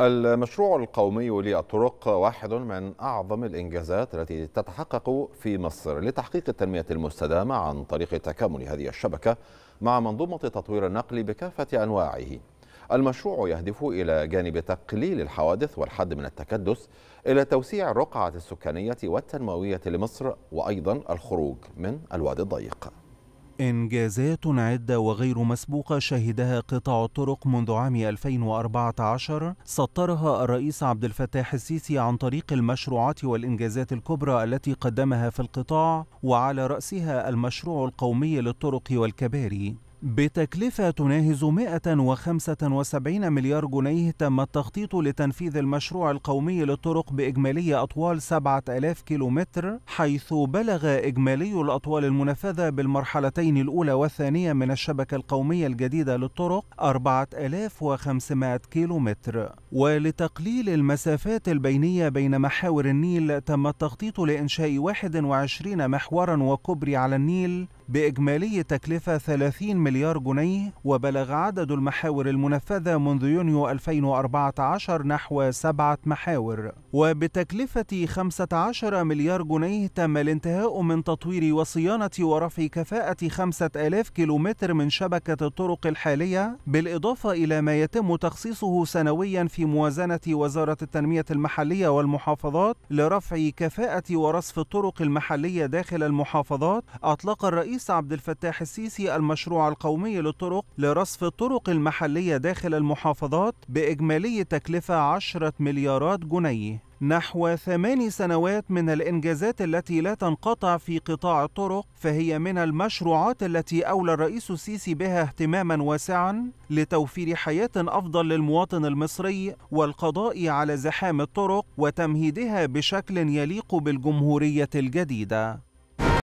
المشروع القومي للطرق واحد من أعظم الإنجازات التي تتحقق في مصر لتحقيق التنمية المستدامة عن طريق تكامل هذه الشبكة مع منظومة تطوير النقل بكافة أنواعه. المشروع يهدف إلى جانب تقليل الحوادث والحد من التكدس إلى توسيع الرقعة السكانية والتنموية لمصر وأيضا الخروج من الوادي الضيق. إنجازات عدة وغير مسبوقة شهدها قطاع الطرق منذ عام 2014 سطرها الرئيس عبد الفتاح السيسي عن طريق المشروعات والإنجازات الكبرى التي قدمها في القطاع، وعلى رأسها المشروع القومي للطرق والكباري بتكلفة تناهز 175 مليار جنيه. تم التخطيط لتنفيذ المشروع القومي للطرق بإجمالية أطوال 7000 كيلومتر، حيث بلغ إجمالي الأطوال المنفذة بالمرحلتين الأولى والثانية من الشبكة القومية الجديدة للطرق 4500 كيلومتر. ولتقليل المسافات البينية بين محاور النيل تم التخطيط لإنشاء 21 محورا وكبري على النيل بإجمالي تكلفة 30 مليار جنيه، وبلغ عدد المحاور المنفذة منذ يونيو 2014 نحو 7 محاور. وبتكلفة 15 مليار جنيه تم الانتهاء من تطوير وصيانة ورفع كفاءة 5000 كيلومتر من شبكة الطرق الحالية، بالإضافة إلى ما يتم تخصيصه سنويا في موازنة وزارة التنمية المحلية والمحافظات لرفع كفاءة ورصف الطرق المحلية داخل المحافظات. أطلق الرئيس عبد الفتاح السيسي المشروع القومي للطرق لرصف الطرق المحلية داخل المحافظات بإجمالي تكلفة 10 مليارات جنيه. نحو 8 سنوات من الإنجازات التي لا تنقطع في قطاع الطرق، فهي من المشروعات التي أولى الرئيس السيسي بها اهتماما واسعا لتوفير حياة أفضل للمواطن المصري والقضاء على زحام الطرق وتمهيدها بشكل يليق بالجمهورية الجديدة.